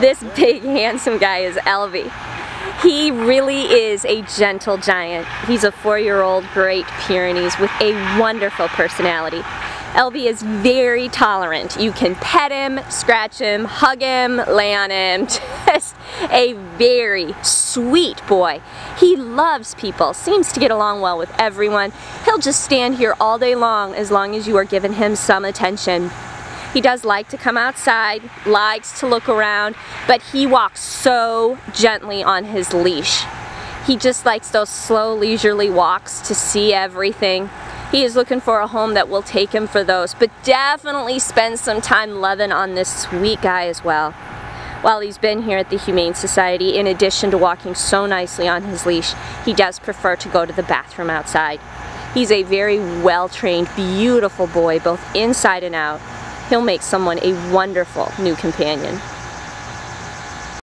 This big, handsome guy is Elbie. He really is a gentle giant. He's a 4-year-old Great Pyrenees with a wonderful personality. Elbie is very tolerant. You can pet him, scratch him, hug him, lay on him. Just a very sweet boy. He loves people, seems to get along well with everyone. He'll just stand here all day long as you are giving him some attention. He does like to come outside, likes to look around, but he walks so gently on his leash. He just likes those slow, leisurely walks to see everything. He is looking for a home that will take him for those, but definitely spend some time loving on this sweet guy as well. While he's been here at the Humane Society, in addition to walking so nicely on his leash, he does prefer to go to the bathroom outside. He's a very well-trained, beautiful boy, both inside and out. He'll make someone a wonderful new companion.